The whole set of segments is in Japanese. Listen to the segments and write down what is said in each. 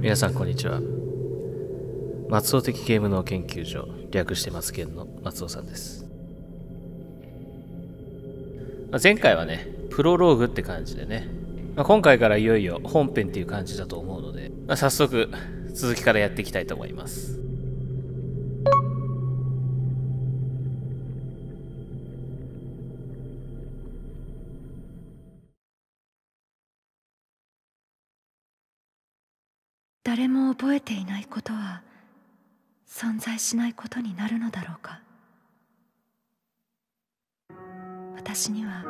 皆さんこんにちは。松尾的ゲーム脳研究所、略して松研の松尾さんです。前回はねプロローグって感じでね、今回からいよいよ本編っていう感じだと思うので、早速続きからやっていきたいと思います。誰も覚えていないことは存在しないことになるのだろうか。私には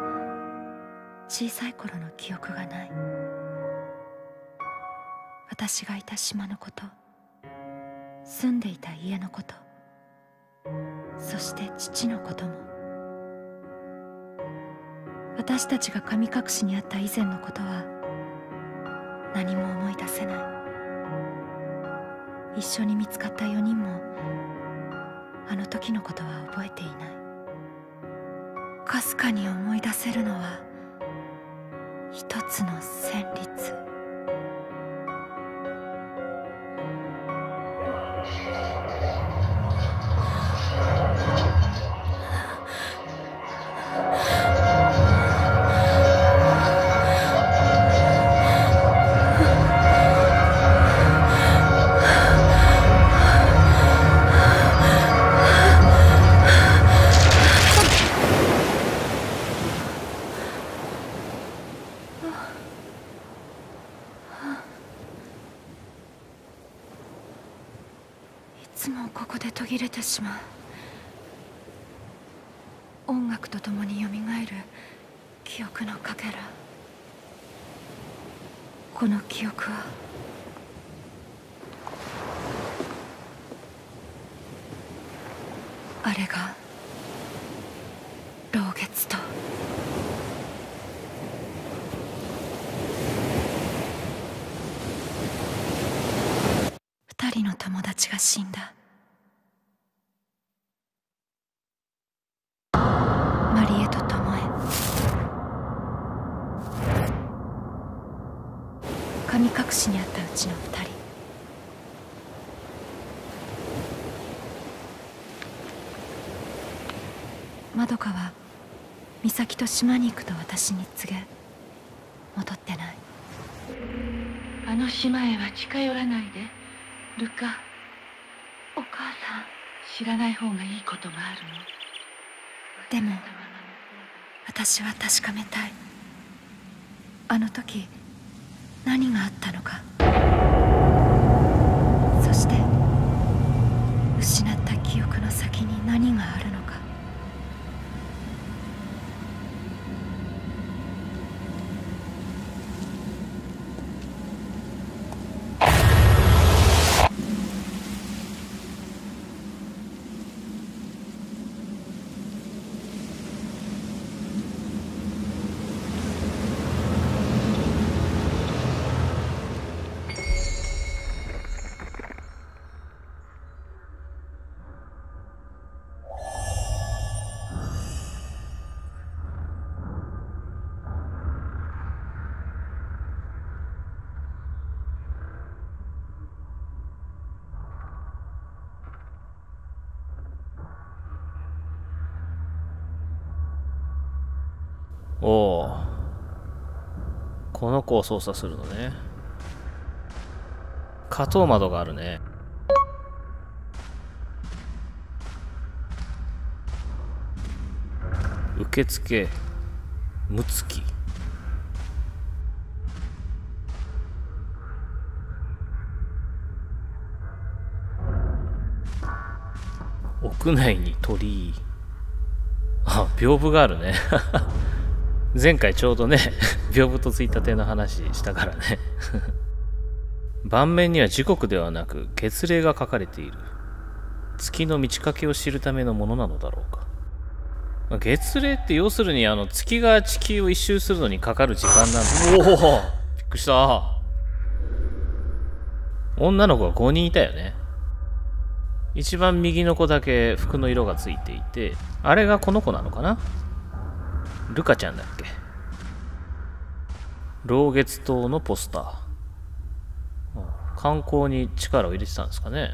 小さい頃の記憶がない。私がいた島のこと、住んでいた家のこと、そして父のことも。私たちが神隠しにあった以前のことは何も思い出せない。一緒に見つかった4人もあの時のことは覚えていない。かすかに思い出せるのは一つの旋律。音楽とともによみがえる記憶のかけら。この記憶はあれが老月と2人の友達が死んだ。神隠しにあったうちの2人。まどかは美咲と島に行くと私に告げ、戻ってない。あの島へは近寄らないでルカ。お母さん、知らない方がいいことがあるの。でも私は確かめたい。あの時何があったのか、そして失った記憶の先に何があるのか。おお、この子を操作するのね。加藤窓があるね。受付むつき。屋内に鳥居。あ、屏風があるね。前回ちょうどね屏風とついたての話したからね盤面には時刻ではなく月齢が書かれている。月の満ち欠けを知るためのものなのだろうか。月齢って要するに月が地球を一周するのにかかる時間なんだ。おお、びっくりした。女の子が5人いたよね。一番右の子だけ服の色がついていて、あれがこの子なのかな。ルカちゃんだっけ。老月島のポスター。観光に力を入れてたんですかね。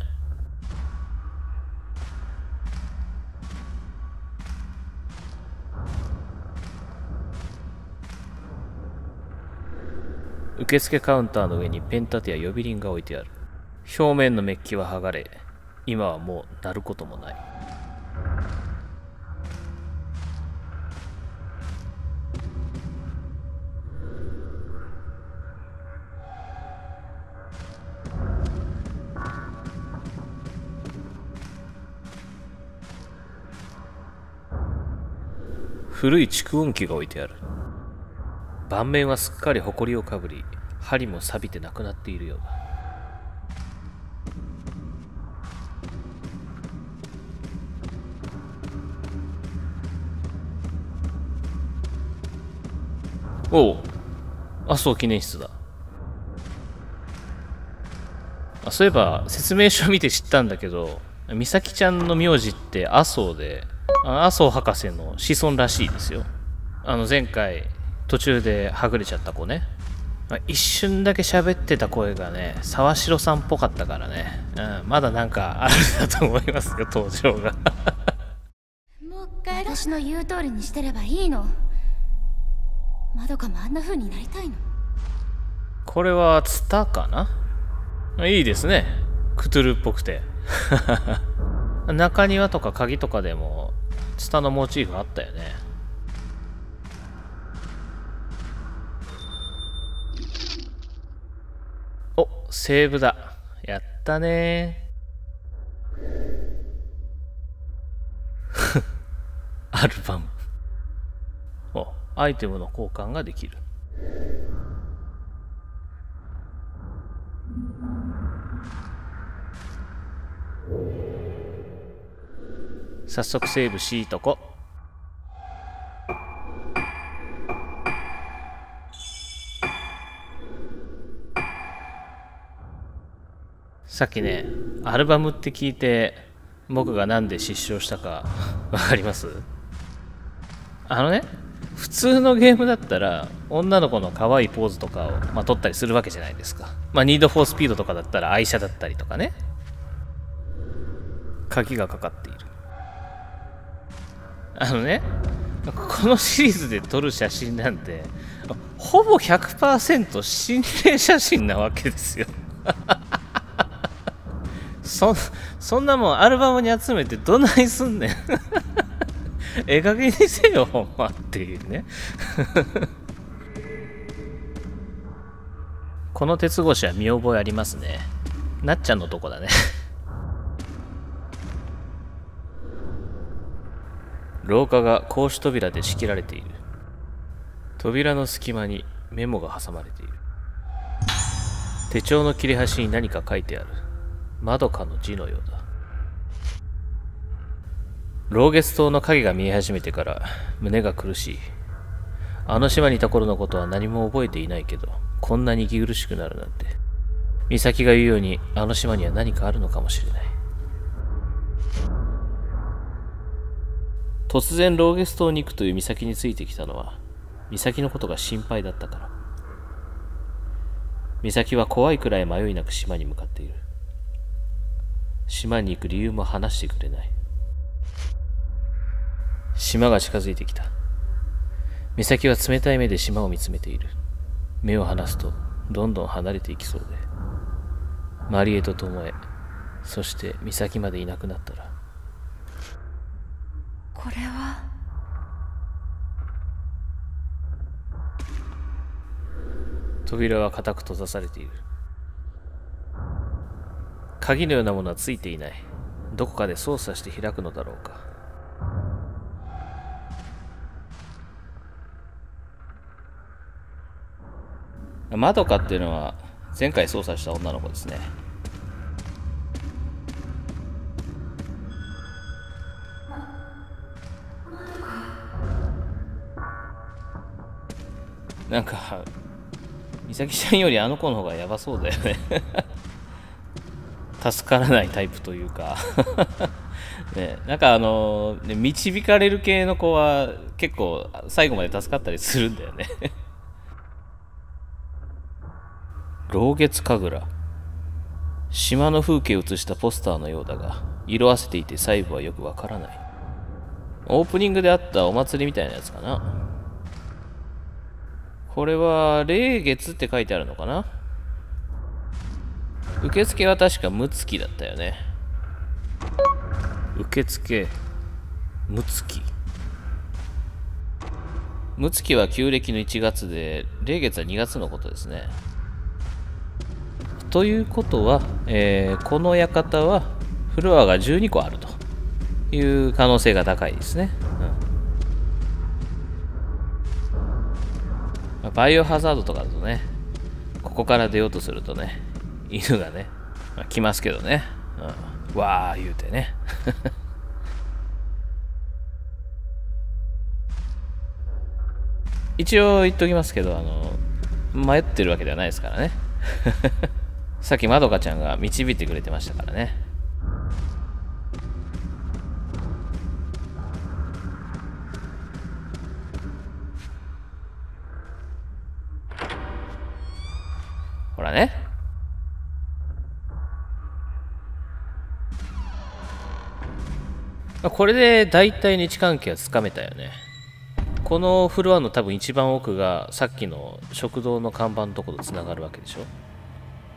受付カウンターの上にペン立てや呼び鈴が置いてある。表面のメッキは剥がれ、今はもう鳴ることもない。古い蓄音機が置いてある。盤面はすっかり埃をかぶり、針も錆びてなくなっているようだ。おう、麻生記念室だ。あ、そういえば説明書を見て知ったんだけど、美咲ちゃんの名字って麻生で、麻生博士の子孫らしいですよ。前回途中ではぐれちゃった子ね。一瞬だけ喋ってた声がね、沢城さんっぽかったからね、まだなんかあるんだと思いますよ、登場が。もう一回私の言う通りにしてればいいの。まどかもあんな風になりたいの。これはツタかな。いいですね、クトゥルっぽくて。中庭とか鍵とかでもツタのモチーフあったよね。お、セーブだ。やったね。アルバム。お、アイテムの交換ができる。早速セーブしいとこ。さっきね、アルバムって聞いて僕がなんで失笑したかわかります？ね、普通のゲームだったら女の子の可愛いポーズとかを、撮ったりするわけじゃないですか。ニードフォースピードとかだったら愛車だったりとかね。鍵がかかっている。ね、このシリーズで撮る写真なんてほぼ 100% 心霊写真なわけですよ。そんなもんアルバムに集めてどないすんねん。ええ加減にせよほんまっていうね。この鉄格子は見覚えありますね。なっちゃんのとこだね。廊下が格子扉で仕切られている。扉の隙間にメモが挟まれている。手帳の切れ端に何か書いてある。まどかの字のようだ。老月灯の影が見え始めてから胸が苦しい。あの島にいた頃のことは何も覚えていないけど、こんなに息苦しくなるなんて。美咲が言うように、あの島には何かあるのかもしれない。突然ローゲス島に行くという美咲についてきたのは、美咲のことが心配だったから。美咲は怖いくらい迷いなく島に向かっている。島に行く理由も話してくれない。島が近づいてきた。美咲は冷たい目で島を見つめている。目を離すとどんどん離れていきそうで、マリエとトモエ、そして美咲までいなくなったら。これは扉は固く閉ざされている。鍵のようなものはついていない。どこかで操作して開くのだろうか。まどかっていうのは前回操作した女の子ですね。なんか美咲ちゃんよりあの子の方がやばそうだよね。助からないタイプというか。ね、なんか導かれる系の子は結構最後まで助かったりするんだよね。老月神楽、島の風景を写したポスターのようだが、色あせていて細部はよくわからない。オープニングであったお祭りみたいなやつかな。これは霊月って書いてあるのかな。受付は確か六月だったよね。受付六月。六月は旧暦の1月で、霊月は2月のことですね。ということは、この館はフロアが12個あるという可能性が高いですね。バイオハザードとかだとね、ここから出ようとするとね、犬がね、来ますけどね、わー言うてね。一応言っときますけど、迷ってるわけではないですからね。さっきまどかちゃんが導いてくれてましたからね。ほらね。これで大体位置関係はつかめたよね。このフロアの多分一番奥がさっきの食堂の看板のとことつながるわけでしょ。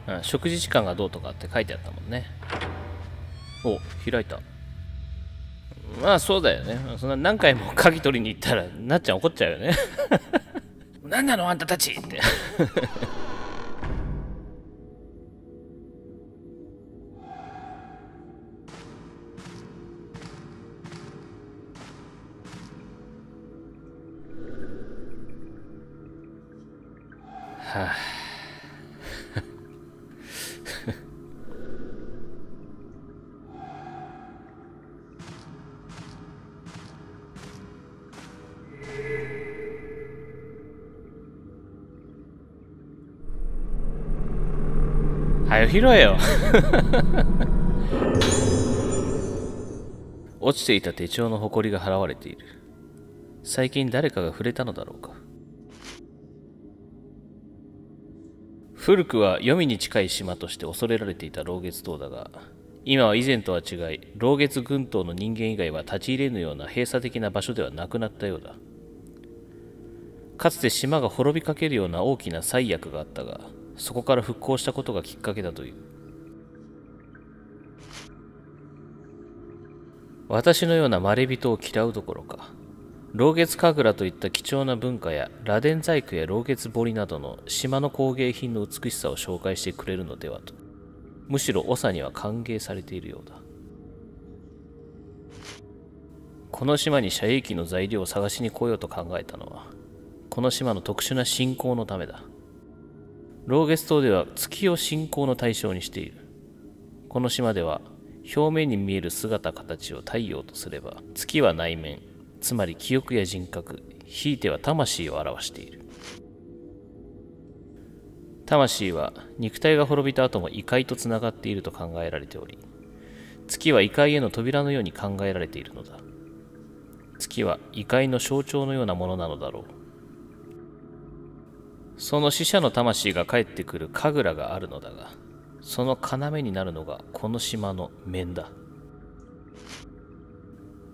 うん、食事時間がどうとかって書いてあったもんね。お、開いた。まあそうだよね。そんな何回も鍵取りに行ったらなっちゃん怒っちゃうよね。何なのあんたたちって。はあ、はよ拾えよ。落ちていた手帳の埃が払われている。最近誰かが触れたのだろうか。古くは黄泉に近い島として恐れられていた老月島だが、今は以前とは違い、老月群島の人間以外は立ち入れぬような閉鎖的な場所ではなくなったようだ。かつて島が滅びかけるような大きな災厄があったが、そこから復興したことがきっかけだという。私のようなまれびとを嫌うどころか、老月神楽といった貴重な文化や螺鈿細工や老月彫りなどの島の工芸品の美しさを紹介してくれるのではと、むしろ長には歓迎されているようだ。この島に遮影器の材料を探しに来ようと考えたのは、この島の特殊な信仰のためだ。老月島では月を信仰の対象にしている。この島では表面に見える姿形を太陽とすれば、月は内面、つまり記憶や人格、ひいては魂を表している。魂は肉体が滅びた後も異界とつながっていると考えられており、月は異界への扉のように考えられているのだ。月は異界の象徴のようなものなのだろう。その死者の魂が帰ってくる神楽があるのだが、その要になるのがこの島の面だ。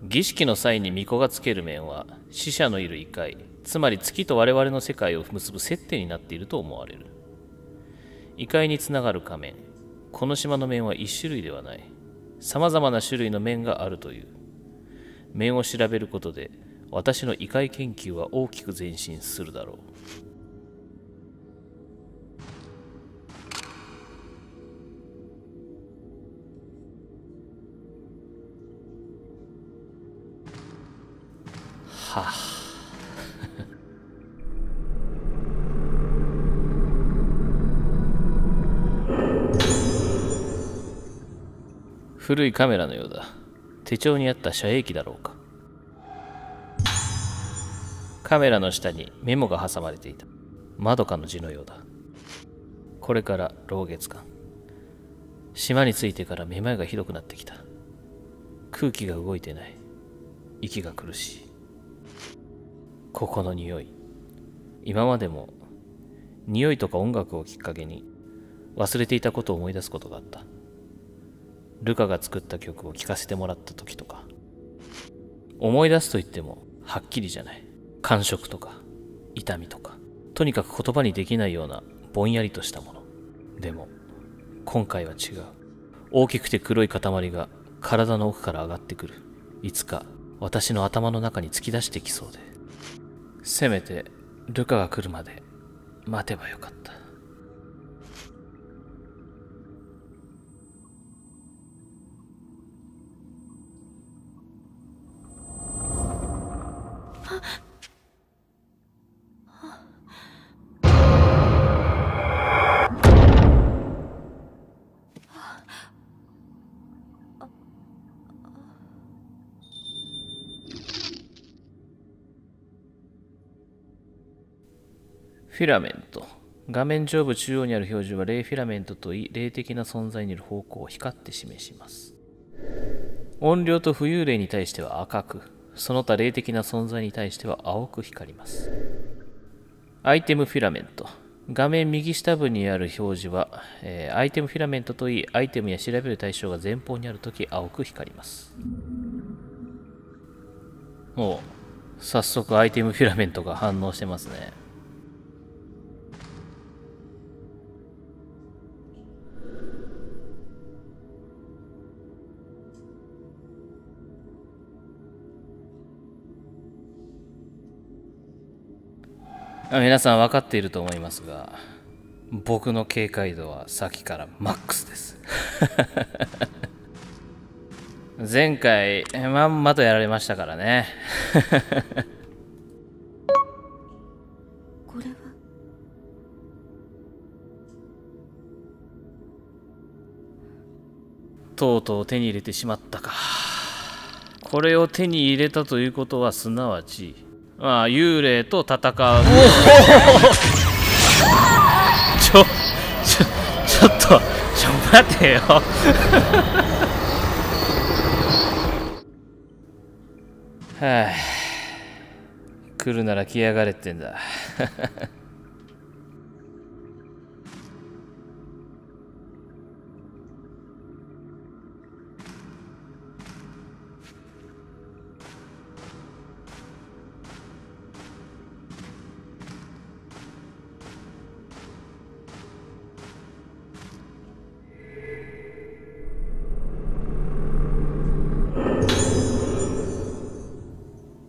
儀式の際に巫女がつける面は、死者のいる異界、つまり月と我々の世界を結ぶ接点になっていると思われる。異界につながる仮面、この島の面は一種類ではない。さまざまな種類の面があるという。面を調べることで、私の異界研究は大きく前進するだろう。はあ、古いカメラのようだ。手帳にあった遮影器だろうか。カメラの下にメモが挟まれていた。まどかの字のようだ。これから老月間。島に着いてからめまいがひどくなってきた。空気が動いてない。息が苦しい。ここの匂い。今までも匂いとか音楽をきっかけに忘れていたことを思い出すことがあった。ルカが作った曲を聴かせてもらった時とか、思い出すと言ってもはっきりじゃない、感触とか痛みとか、とにかく言葉にできないようなぼんやりとしたもの。でも今回は違う。大きくて黒い塊が体の奥から上がってくる。いつか私の頭の中に突き出してきそうで、せめてルカが来るまで待てばよかった。フィラメント。画面上部中央にある表示は霊フィラメントといい、霊的な存在にいる方向を光って示します。怨霊と浮遊霊に対しては赤く、その他霊的な存在に対しては青く光ります。アイテムフィラメント。画面右下部にある表示は、アイテムフィラメントといい、アイテムや調べる対象が前方にあるとき青く光ります。おう、早速アイテムフィラメントが反応してますね。皆さん分かっていると思いますが、僕の警戒度はさっきからマックスです前回まんまとやられましたからねこれはとうとう手に入れてしまったか。これを手に入れたということは、すなわちまあ幽霊と戦う。ちょっと待てよはあ、来るなら来やがれってんだ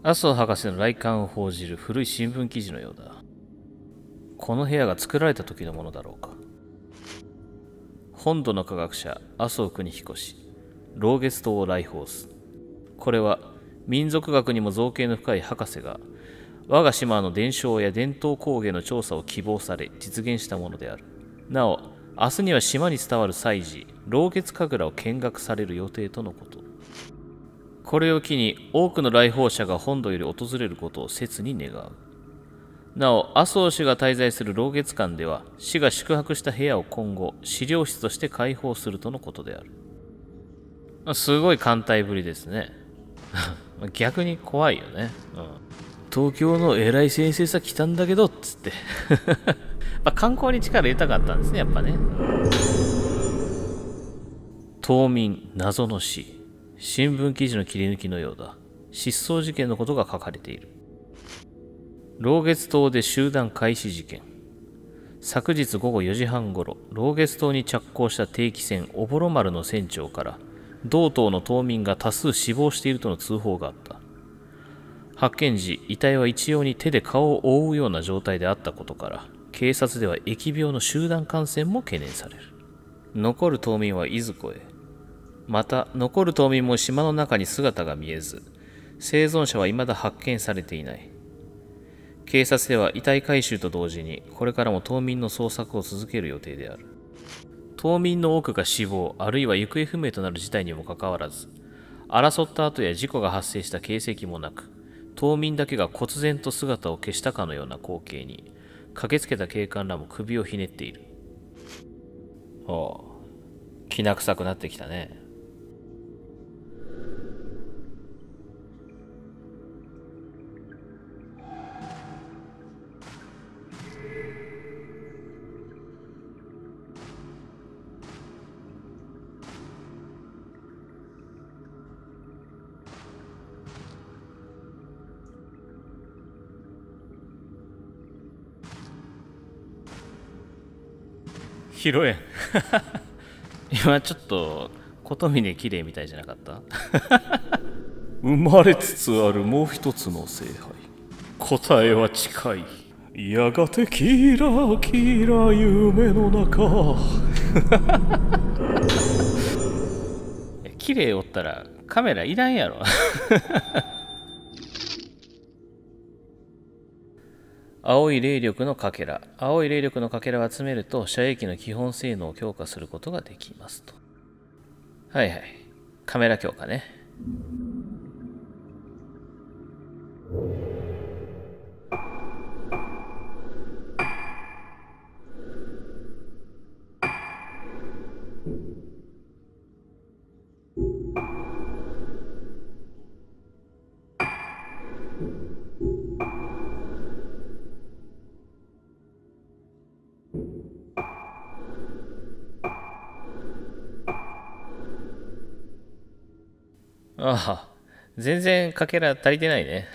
麻生博士の来館を報じる古い新聞記事のようだ。この部屋が作られた時のものだろうか。本土の科学者麻生国彦氏、老月島を来訪す。これは民俗学にも造詣の深い博士が我が島の伝承や伝統工芸の調査を希望され実現したものである。なお明日には島に伝わる祭事老月神楽を見学される予定とのこと。これを機に多くの来訪者が本土より訪れることを切に願う。なお麻生氏が滞在する老月館では、氏が宿泊した部屋を今後資料室として開放するとのことである。すごい歓待ぶりですね逆に怖いよね、東京の偉い先生さ来たんだけどっつってまあ観光に力入れたかったんですね、やっぱね。島民謎の死。新聞記事の切り抜きのようだ。失踪事件のことが書かれている。老月島で集団開始事件。昨日午後4時半ごろ、老月島に着工した定期船おぼろ丸の船長から同島の島民が多数死亡しているとの通報があった。発見時、遺体は一様に手で顔を覆うような状態であったことから、警察では疫病の集団感染も懸念される。残る島民はいずこへ。また残る島民も島の中に姿が見えず、生存者は未だ発見されていない。警察では遺体回収と同時にこれからも島民の捜索を続ける予定である。島民の多くが死亡あるいは行方不明となる事態にもかかわらず、争った後や事故が発生した形跡もなく、島民だけが忽然と姿を消したかのような光景に、駆けつけた警官らも首をひねっている。ああ、きな臭くなってきたね。披露宴今ちょっと琴峰綺麗みたいじゃなかった生まれつつあるもう一つの聖杯、答えは近い。やがてキラキラ夢の中綺麗おったらカメラいらんやろ青い霊力のかけら。青い霊力のかけらを集めると射撃の基本性能を強化することができますと。はいはい、カメラ強化ね。ああ、全然かけら足りてないね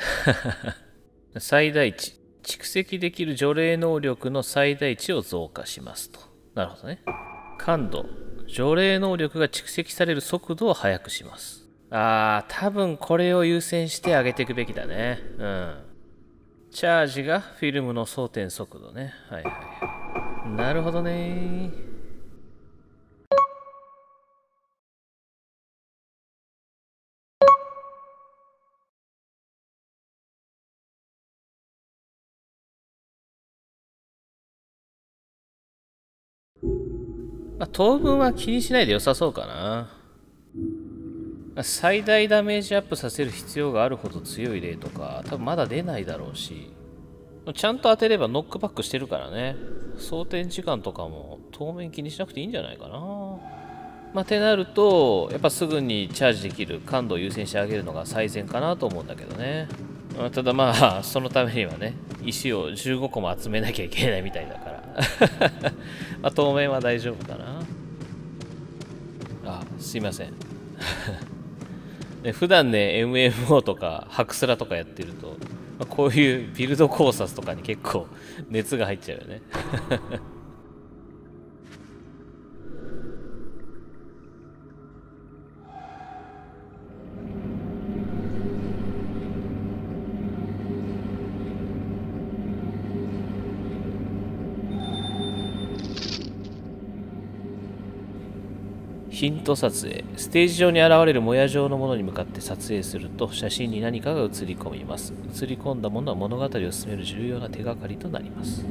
最大値。蓄積できる除霊能力の最大値を増加しますと。なるほどね。感度。除霊能力が蓄積される速度を速くします。ああ、多分これを優先して上げていくべきだね。うん。チャージがフィルムの装填速度ね。はいはい、なるほどね。まあ、当分は気にしないで良さそうかな。最大ダメージアップさせる必要があるほど強い例とか多分まだ出ないだろうし、ちゃんと当てればノックバックしてるからね。装填時間とかも当面気にしなくていいんじゃないかな。まあ、てなるとやっぱすぐにチャージできる感度を優先してあげるのが最善かなと思うんだけどね。ただまあそのためにはね、石を15個も集めなきゃいけないみたいだからまあ当面は大丈夫かな。あ、すいません普段ね MMO とかハクスラとかやってると、まあ、こういうビルド考察とかに結構熱が入っちゃうよねヒント撮影。ステージ上に現れるもや状のものに向かって撮影すると写真に何かが映り込みます。映り込んだものは物語を進める重要な手がかりとなります。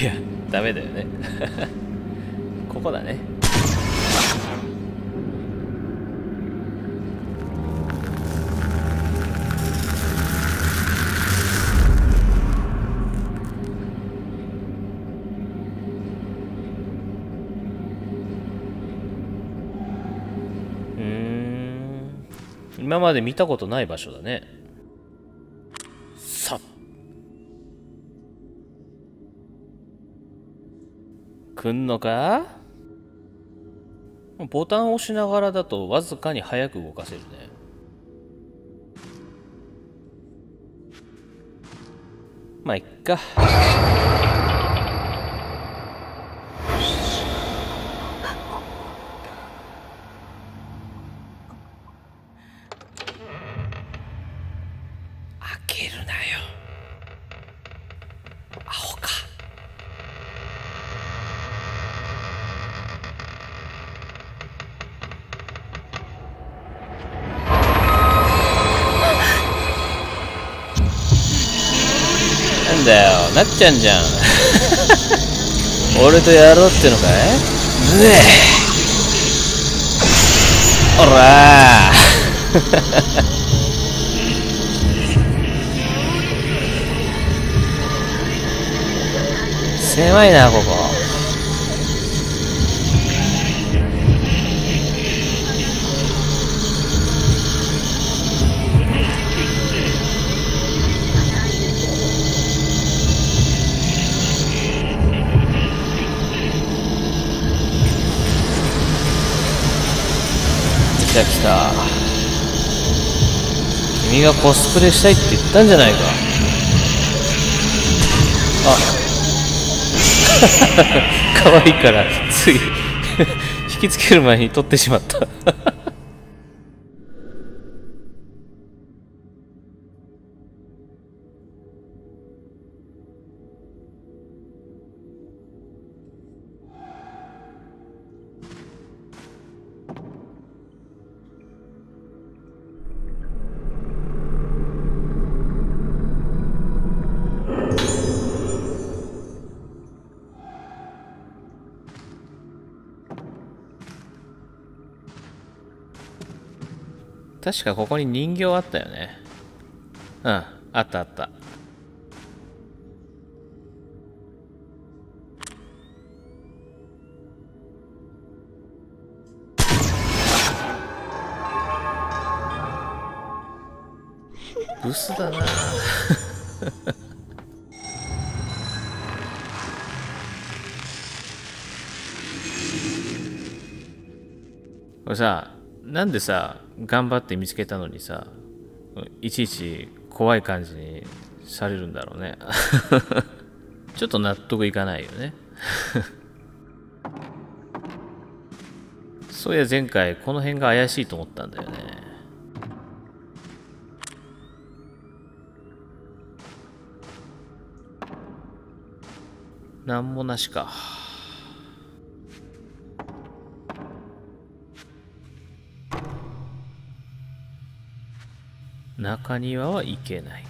いや、ダメだよねここだね。今まで見たことない場所だね。さっ、来んのか？ボタンを押しながらだとわずかに早く動かせるね。まあいっか。開けるなよ、アホか。だよ、なっちゃんじゃん俺とやろうってのかい。うえおら狭いな、ここ。た来た。君がコスプレしたいって言ったんじゃないか。あ、可愛いからつい引きつける前に撮ってしまった確かここに人形あったよね。うん、あったあった。ブスだなこれさ、なんでさ、頑張って見つけたのにさ、いちいち怖い感じにされるんだろうねちょっと納得いかないよねそういや前回この辺が怪しいと思ったんだよね。なんもなしか。中庭は行けない。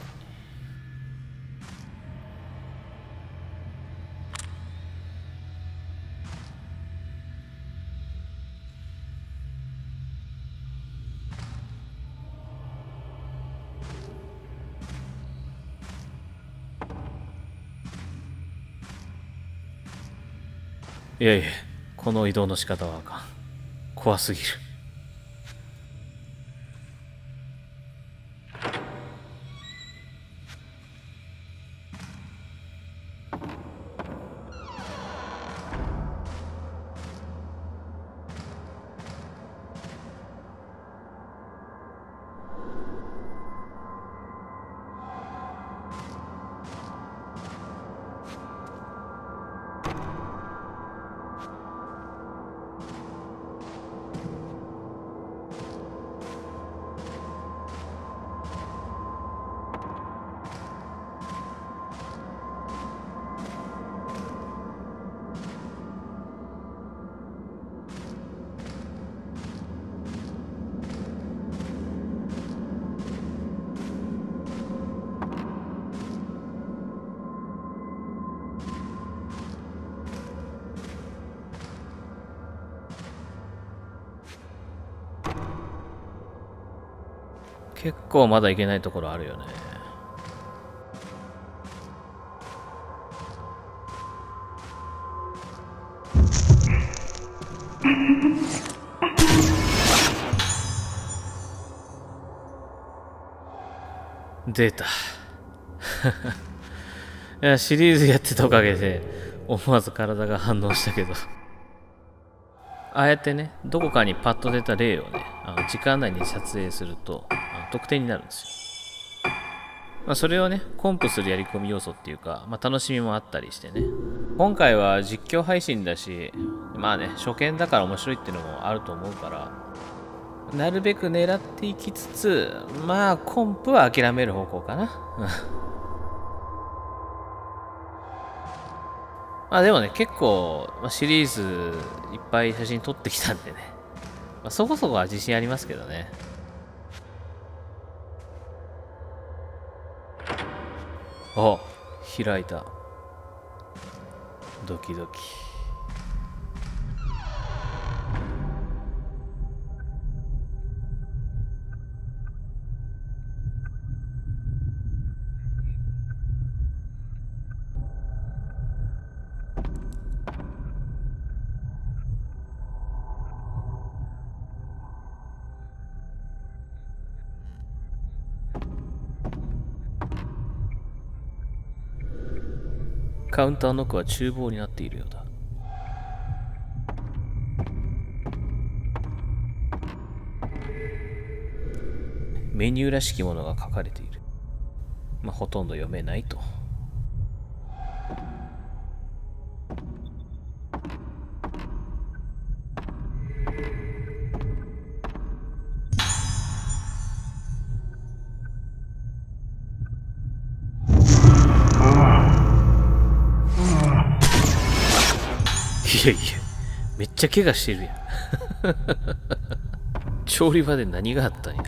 いやいや、この移動の仕方はあかん。怖すぎる。結構まだいけないところあるよね。出たいや、シリーズやってたおかげで思わず体が反応したけどああやってね、どこかにパッと出た例をね、時間内に撮影すると得点になるんですよ。まあ、それをね、コンプするやり込み要素っていうか、まあ、楽しみもあったりしてね。今回は実況配信だし、まあね、初見だから面白いっていうのもあると思うから、なるべく狙っていきつつ、まあ、コンプは諦める方向かな。まあでもね、結構、シリーズいっぱい写真撮ってきたんでね、まあ、そこそこは自信ありますけどね。あ、開いた。ドキドキ。カウンターの奥は厨房になっているようだ。メニューらしきものが書かれている。まあ、ほとんど読めないと。いやいや、めっちゃ怪我してるやん。調理場で何があったんや。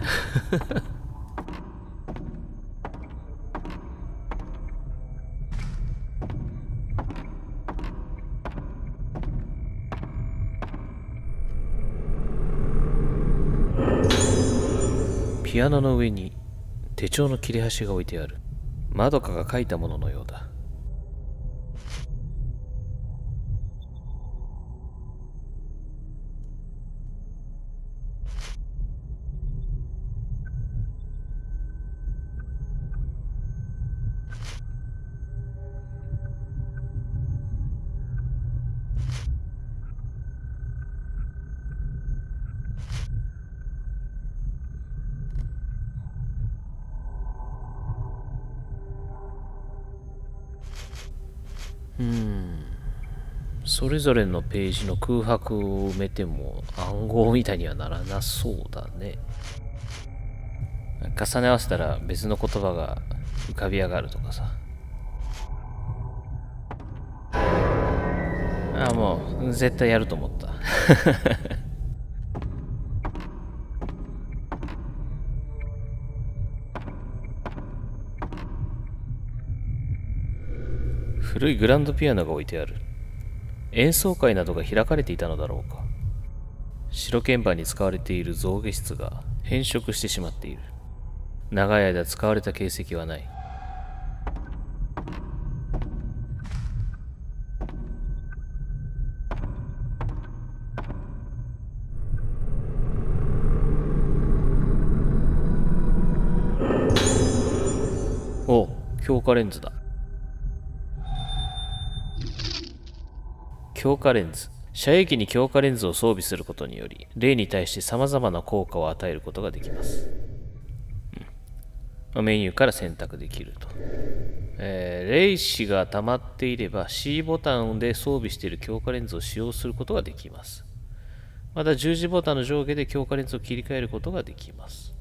ピアノの上に手帳の切れ端が置いてある。まどかが書いたもののようだ。それぞれのページの空白を埋めても暗号みたいにはならなそうだね。重ね合わせたら別の言葉が浮かび上がるとかさ。ああ、もう絶対やると思った。古いグランドピアノが置いてある。演奏会などが開かれていたのだろうか。白鍵盤に使われている象牙質が変色してしまっている。長い間使われた形跡はない。おう、強化レンズだ。強化レンズ。射影機に強化レンズを装備することにより、霊に対して様々な効果を与えることができます。うん、メニューから選択できると。霊視が溜まっていれば C ボタンで装備している強化レンズを使用することができます。また十字ボタンの上下で強化レンズを切り替えることができます。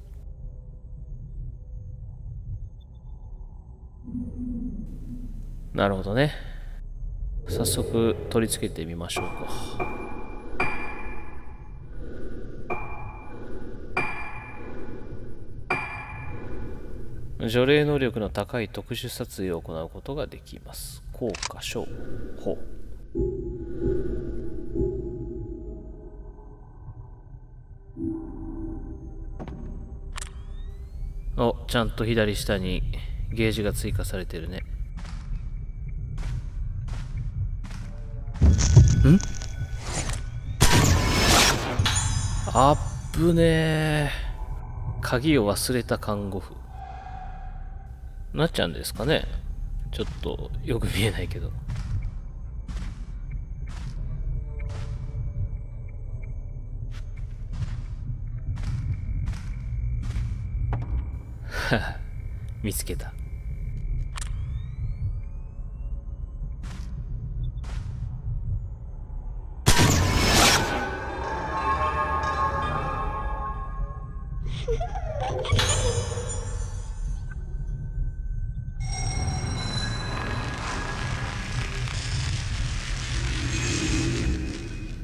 なるほどね。早速取り付けてみましょうか。除霊能力の高い特殊撮影を行うことができます。効果証拠。お、ちゃんと左下にゲージが追加されてるね。ん？あっぶねえ。鍵を忘れた看護婦。なっちゃうんですかね。ちょっとよく見えないけど。見つけた。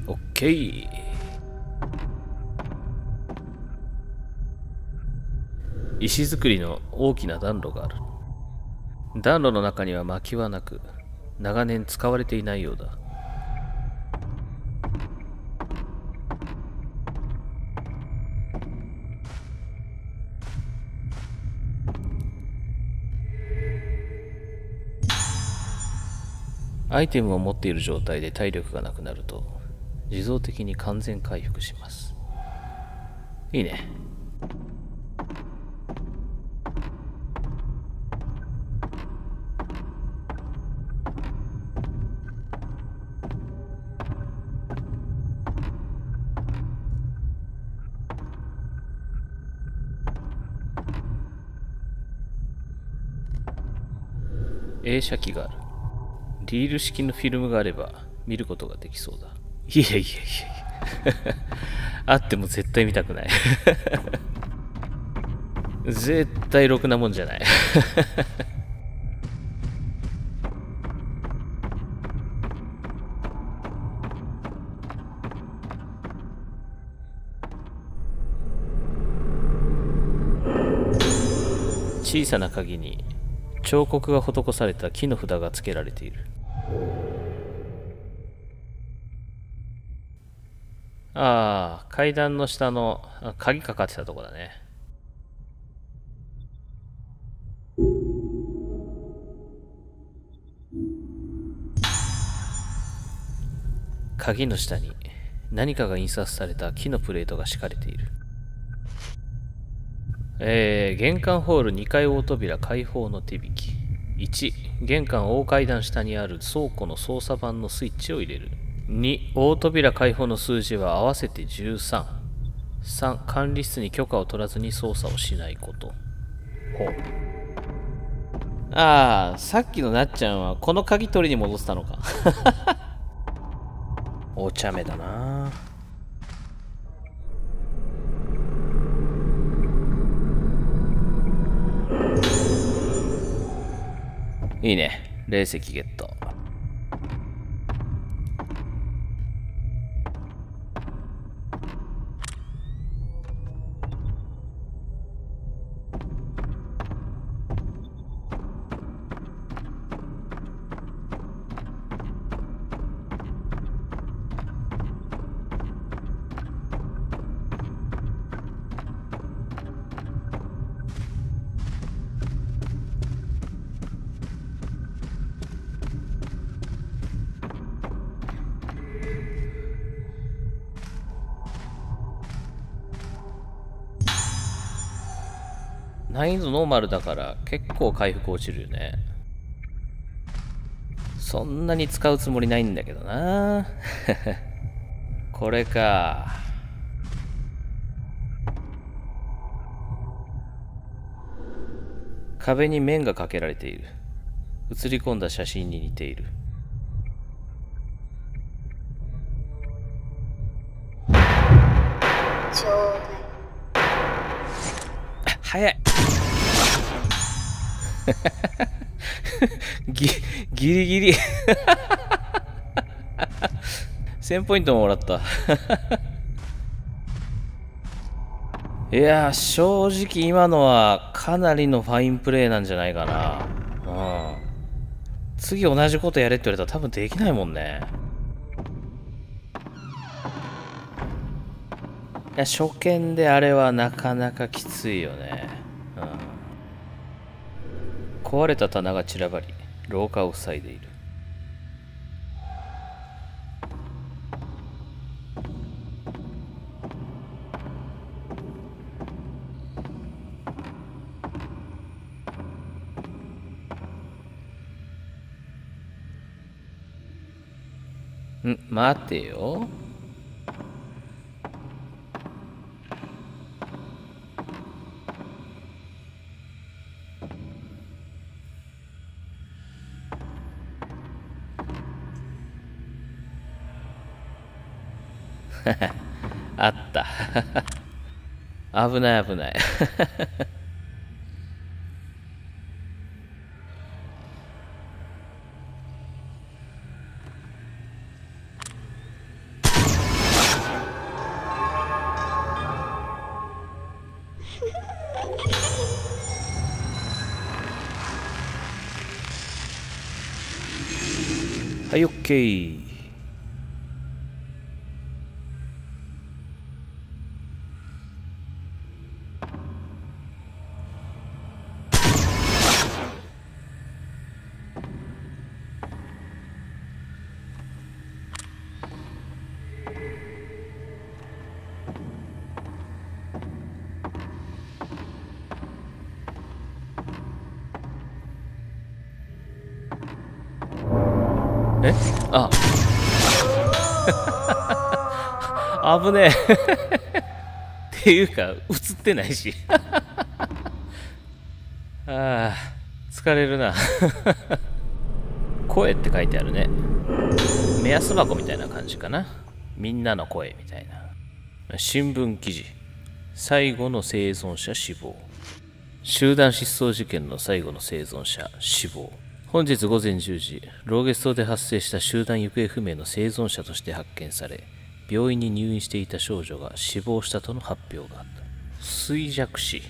オッケー。石造りの大きな暖炉がある。暖炉の中には薪はなく、長年使われていないようだ。アイテムを持っている状態で体力がなくなると自動的に完全回復します。いいね。映写機がある。リール式のフィルムがあれば見ることができそうだ。いやいやいやあっても絶対見たくない絶対ろくなもんじゃない小さな鍵に彫刻が施された木の札がつけられている。ああ、階段の下の鍵かかってたとこだね。鍵の下に何かが印刷された木のプレートが敷かれている。玄関ホール2階大扉開放の手引き。1、玄関大階段下にある倉庫の操作盤のスイッチを入れる。2、大扉開放の数字は合わせて13。3、管理室に許可を取らずに操作をしないこと。ほう。ああ、さっきのなっちゃんはこの鍵取りに戻ってたのか。お茶目だな。いいね。霊石ゲット。難易度ノーマルだから結構回復落ちるよね。そんなに使うつもりないんだけどなこれか。壁に面がかけられている。写り込んだ写真に似ている。ちょうだい。早いギリギリ1000ポイントももらったいや正直今のはかなりのファインプレーなんじゃないかな。うん、次同じことやれって言われたら多分できないもんね。いや初見であれはなかなかきついよね。うん、壊れた棚が散らばり廊下を塞いでいる。ん、待てよ。あった危ない危ないはい、オッケー。え、ああ危ねえっていうか映ってないしああ疲れるな声って書いてあるね。目安箱みたいな感じかな。みんなの声みたいな。新聞記事。最後の生存者死亡。集団失踪事件の最後の生存者死亡。本日午前10時、ローゲス島で発生した集団行方不明の生存者として発見され、病院に入院していた少女が死亡したとの発表があった。衰弱死。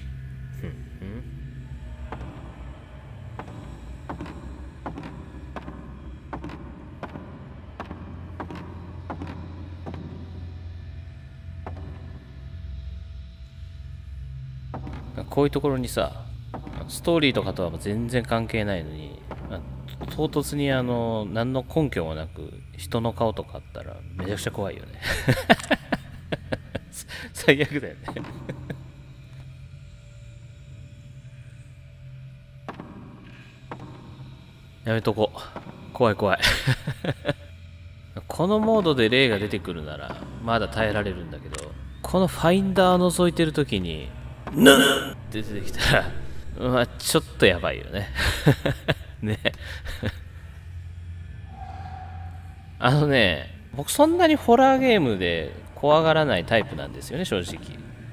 こういうところにさ、ストーリーとかとは全然関係ないのに、唐突に何の根拠もなく人の顔とかあったらめちゃくちゃ怖いよね。最悪だよね。やめとこう。怖い怖い。このモードで霊が出てくるならまだ耐えられるんだけど、このファインダー覗いてる時になんて出てきたら、まあ、ちょっとやばいよね。ね。僕そんなにホラーゲームで怖がらないタイプなんですよね、正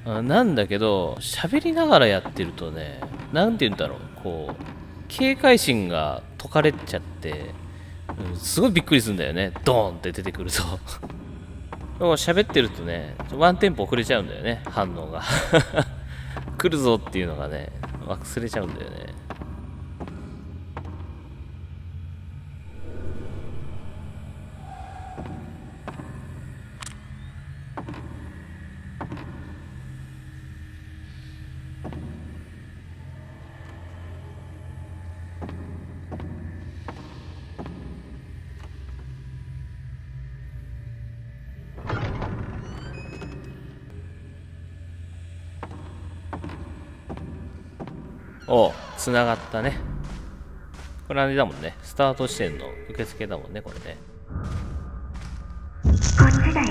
直。なんだけど、喋りながらやってるとね、なんて言うんだろう、こう、警戒心が解かれちゃって、すごいびっくりするんだよね、ドーンって出てくると。喋ってるとね、ワンテンポ遅れちゃうんだよね、反応が。来るぞっていうのがね、忘れちゃうんだよね。お、つながったね。これあれだもんね。スタート地点の受付だもんね、これね。こっちだよ。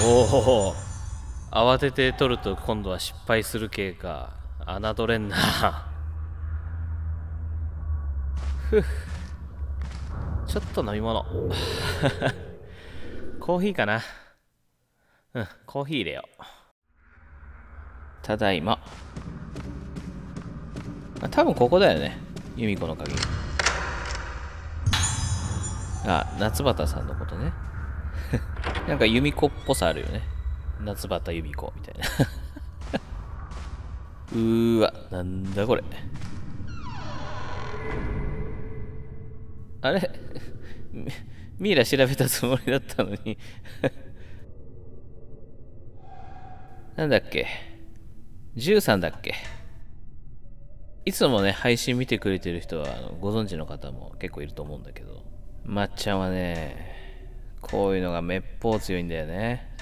おお。慌てて取ると今度は失敗する系か。侮れんな。ふっ。ちょっと飲み物。コーヒーかな。うん、コーヒー入れよう。ただいま。多分ここだよね、由美子の鍵。あ、夏畑さんのことね。なんか由美子っぽさあるよね。夏畑由美子みたいな。うわ、なんだこれ。あれミイラ調べたつもりだったのに。なんだっけ ?13 だっけ？いつもね、配信見てくれてる人はご存知の方も結構いると思うんだけど、まっちゃんはね、こういうのがめっぽう強いんだよね。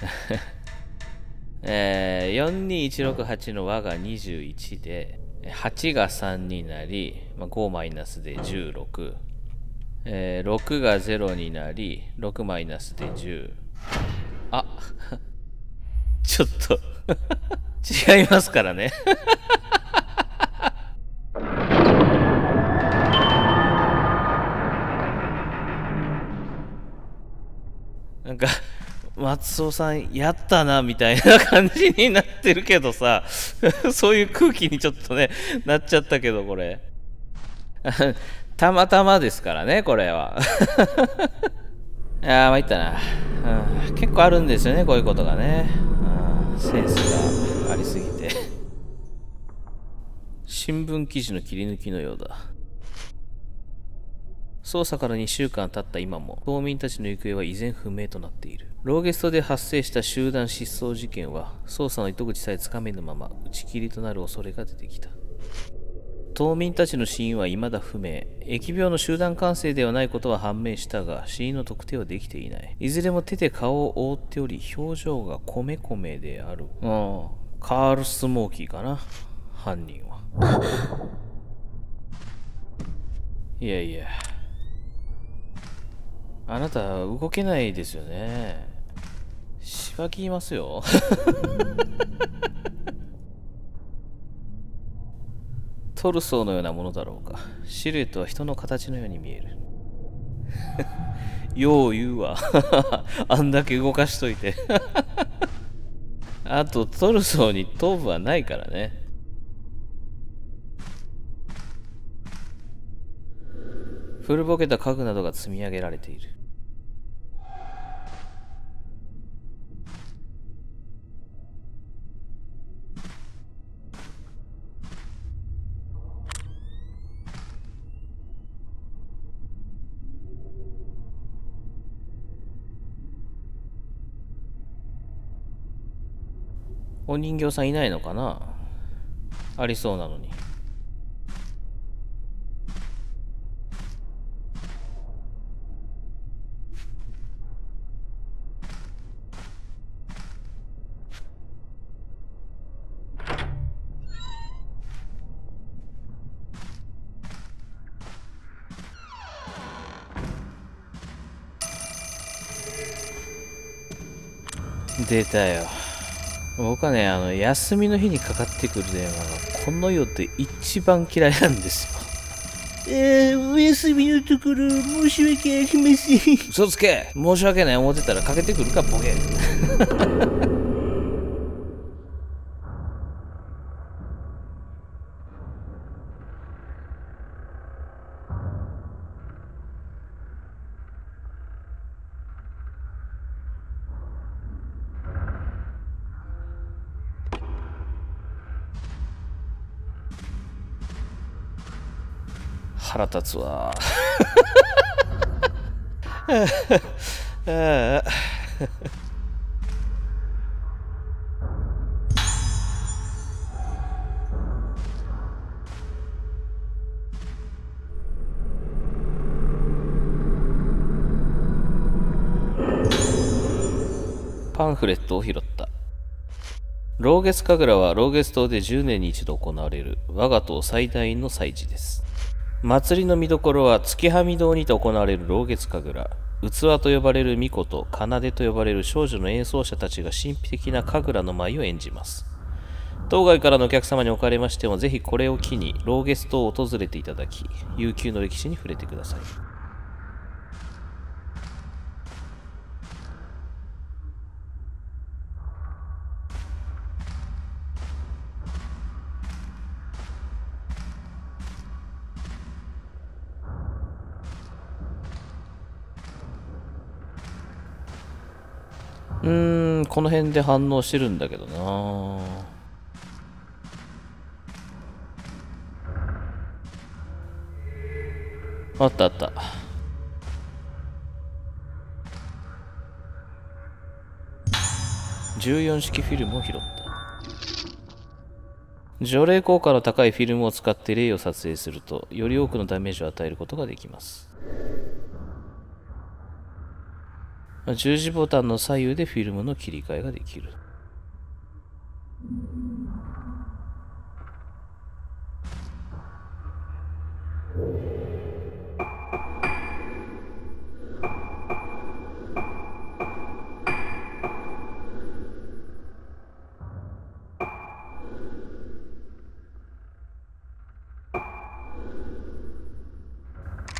42168の和が21で、8が3になり、5マイナスで16、6が0になり、6マイナスで10。あっ。ちょっと違いますからね。なんか松尾さんやったなみたいな感じになってるけどさ、そういう空気にちょっとねなっちゃったけど、これたまたまですからね、これは。ああ、参ったな、うん。結構あるんですよね、こういうことがね。センスがありすぎて。新聞記事の切り抜きのようだ。捜査から2週間経った今も、島民たちの行方は依然不明となっている。ローゲス島で発生した集団失踪事件は、捜査の糸口さえつかめぬまま、打ち切りとなる恐れが出てきた。島民たちの死因は未だ不明。疫病の集団感染ではないことは判明したが、死因の特定はできていない。いずれも手で顔を覆っており、表情がこめこめである。ああ、カール・スモーキーかな、犯人は。いやいや。あなた、動けないですよね。しばきいますよ。トルソーのようなものだろうか。シルエットは人の形のように見える。よう言うわ。あんだけ動かしといて。あと、トルソーに頭部はないからね。古ぼけた家具などが積み上げられている。お人形さんいないのかな？ありそうなのに。出たよ。僕はね、休みの日にかかってくる電話がこの世で一番嫌いなんですよ。お休みのところ申し訳ありません。嘘つけ。申し訳ない思ってたらかけてくるかボケ。腹立つわ。パンフレットを拾った。老月神楽は老月島で10年に一度行われる我が島最大の祭事です。祭りの見どころは月はみ堂にて行われる老月神楽。器と呼ばれる巫女と奏と呼ばれる少女の演奏者たちが神秘的な神楽の舞を演じます。島外からのお客様におかれましても、ぜひこれを機に老月島を訪れていただき、悠久の歴史に触れてください。この辺で反応してるんだけどな。あったあった。14式フィルムを拾った。除霊効果の高いフィルムを使って霊を撮影すると、より多くのダメージを与えることができます。十字ボタンの左右でフィルムの切り替えができる。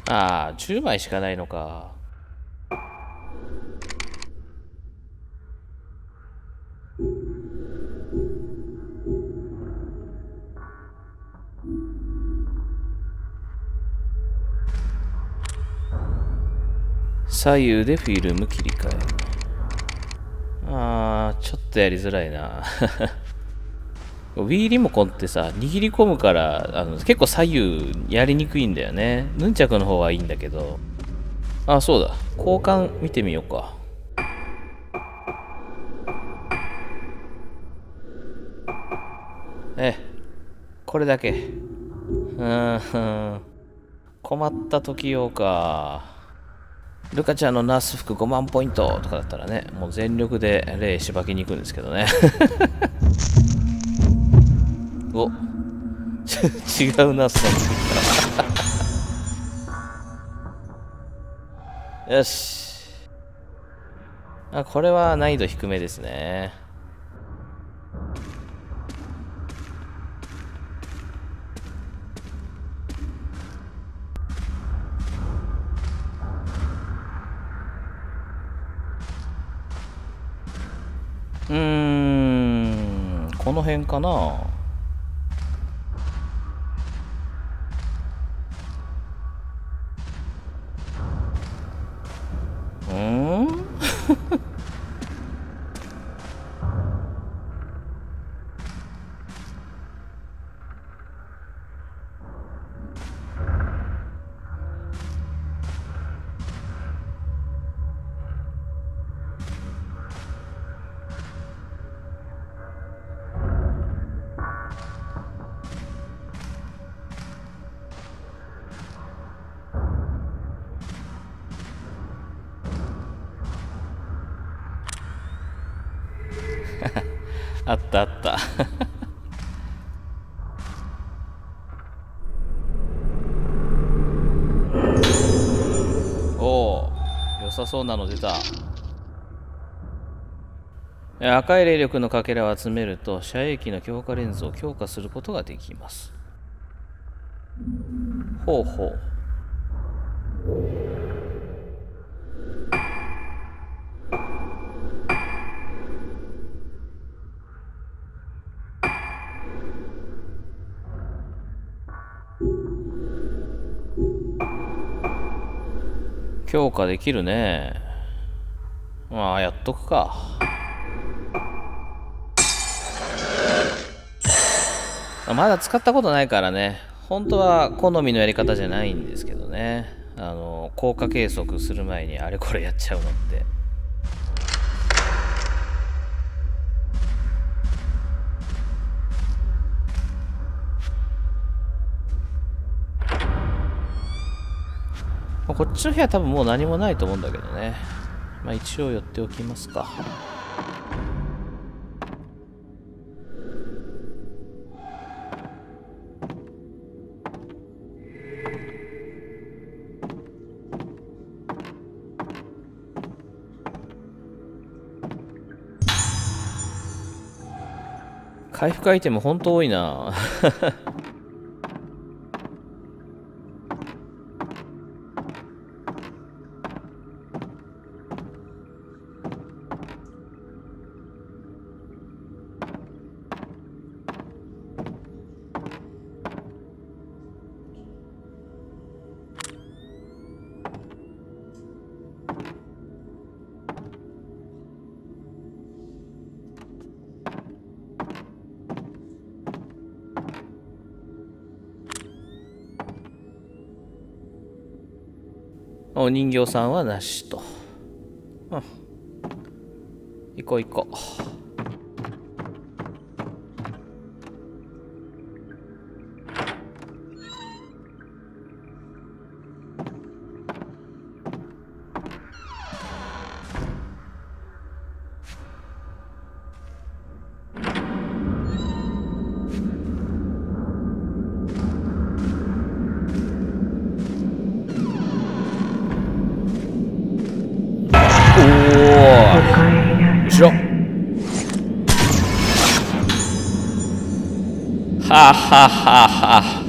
ああ、10枚しかないのか。左右でフィルム切り替え。ちょっとやりづらいな。Wii リモコンってさ、握り込むから結構左右やりにくいんだよね。ヌンチャクの方はいいんだけど。あ、そうだ。交換見てみようか。これだけ。困った時用か。ルカちゃんのナース服5万ポイントとかだったらね、もう全力で霊しばきに行くんですけどね。お違うナースさん作った。よし。あ、これは難易度低めですね。この辺かな。うんあったあったおお、良さそうなの出た。赤い霊力のかけらを集めると射撃の強化レンズを強化することができます。ほうほう、強化できるね。まあやっとくか。まだ使ったことないからね、本当は好みのやり方じゃないんですけどね、効果計測する前にあれこれやっちゃうのって。こっちの部屋多分もう何もないと思うんだけどね。まあ一応寄っておきますか。回復アイテムほんと多いなお人形さんはなしと。うん。行こう行こう。はははは、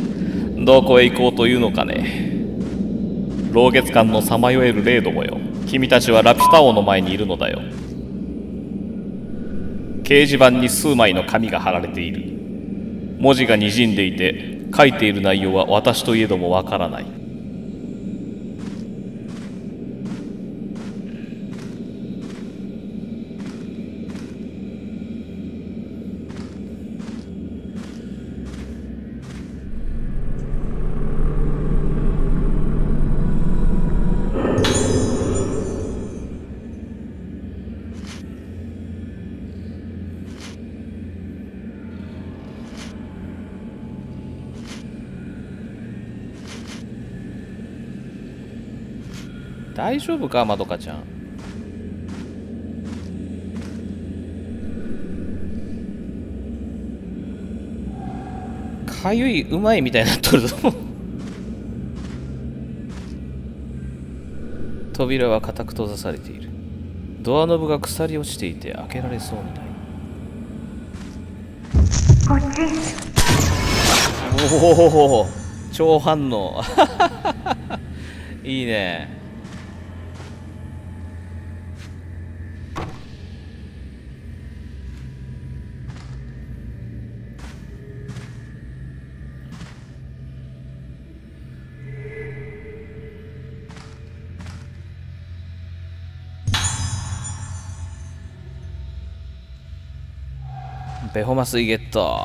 どこへ行こうというのかね。老月間のさまよえる霊どもよ、君たちはラピュタ王の前にいるのだよ。掲示板に数枚の紙が貼られている。文字がにじんでいて、書いている内容は私といえどもわからない。大丈夫か、まどかちゃん。かゆい、うまいみたいになっとるぞ扉は固く閉ざされている。ドアノブが腐り落ちていて開けられそうにない。こっち。おお、超反応いいね。ペホマスイゲット。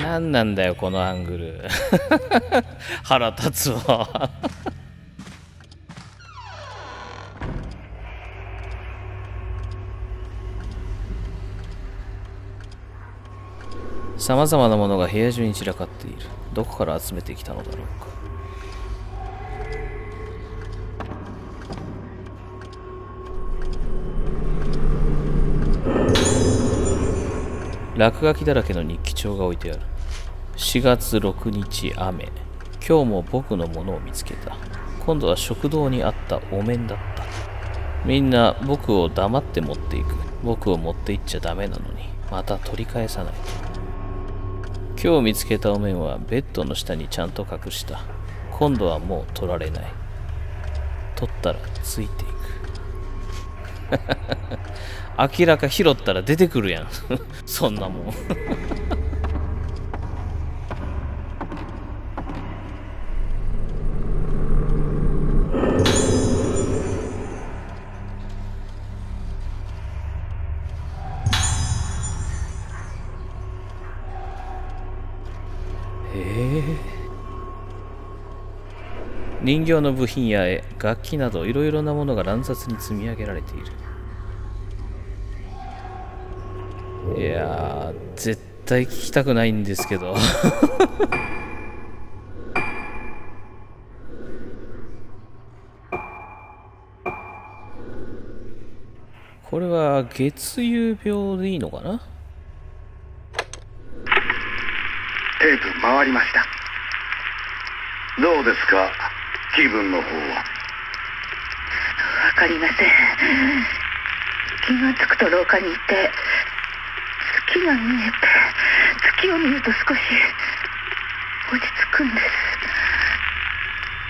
何なんだよこのアングル腹立つわさまざまなものが部屋中に散らかっている。どこから集めてきたのだろうか。落書きだらけの日記帳が置いてある。4月6日雨。今日も僕のものを見つけた。今度は食堂にあったお面だった。みんな僕を黙って持っていく。僕を持っていっちゃダメなのに。また取り返さないと。今日見つけたお面はベッドの下にちゃんと隠した。今度はもう取られない。取ったらついていく。明らか拾ったら出てくるやんそんなもん人形の部品や絵、楽器などいろいろなものが乱雑に積み上げられている。いやー、絶対聞きたくないんですけどこれは月遊病でいいのかな。テープ回りました。どうですか、気分の方は。分かりません。気がつくと廊下にいて、月が見えて、月を見ると少し落ち着くんで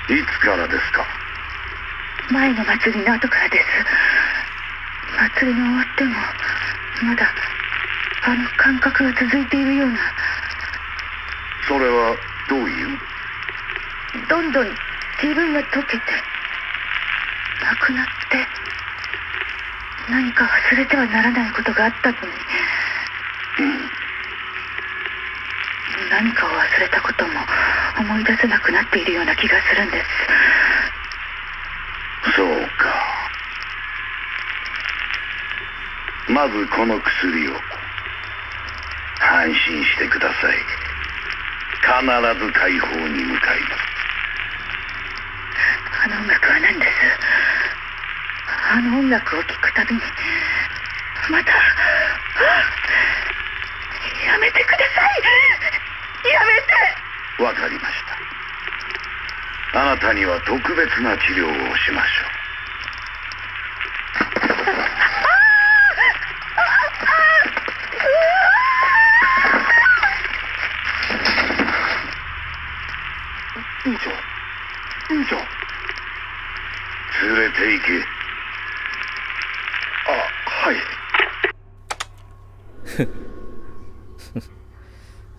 す。いつからですか。前の祭りの後からです。祭りが終わってもまだあの感覚が続いているような。それはどういう？どんどん自分が溶けてなくなって、何か忘れてはならないことがあったのに、何かを忘れたことも思い出せなくなっているような気がするんです。そうか。まずこの薬を。安心してください。必ず解放に向かいます。あの音楽は何です。あの音楽を聴くたびにまた、やめてください。やめて。わかりました。あなたには特別な治療をしましょう。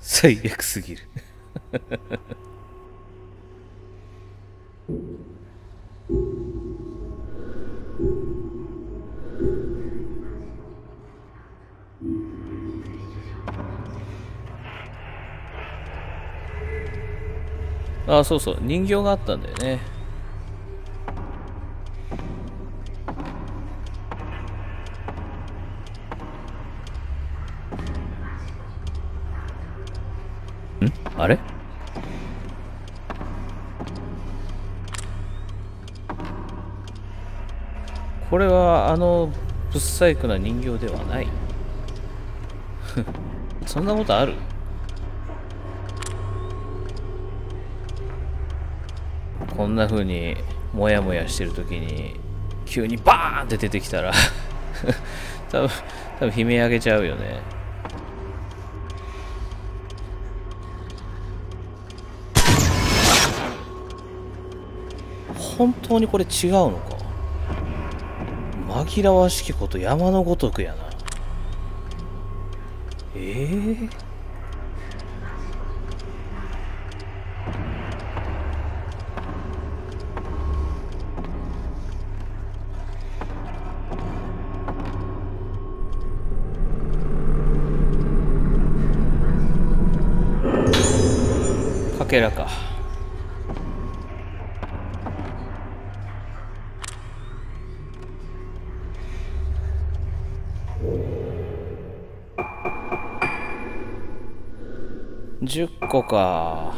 最悪すぎるああ、そうそう、人形があったんだよね。あれ？これはあの不細工な人形ではない。そんなことある？こんな風にモヤモヤしてる時に急にバーンって出てきたら多分悲鳴あげちゃうよね。本当にこれ違うのか。紛らわしきこと山のごとくやな。かけらか。10個か。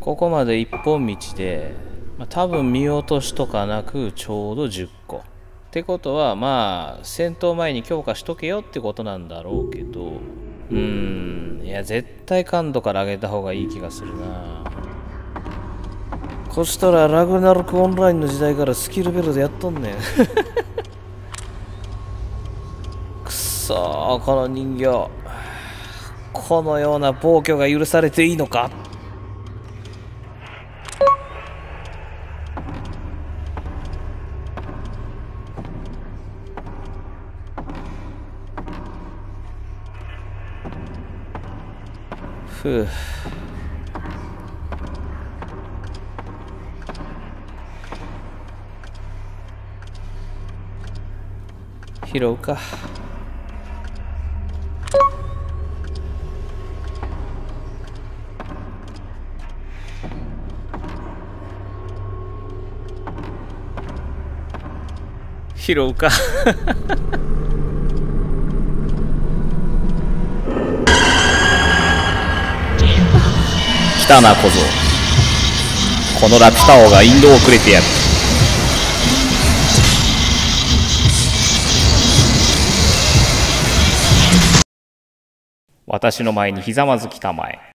ここまで一本道で、まあ、多分見落としとかなくちょうど10個ってことは、まあ戦闘前に強化しとけよってことなんだろうけど、いや絶対感度から上げた方がいい気がするな。こしたらラグナロクオンラインの時代からスキルベルでやっとんねんくそー、この人形、このような暴挙が許されていいのか。ふう。拾うか。拾うか来たな小僧、このラピュタ王が引導をくれてやる。私の前にひざまずきたまえ。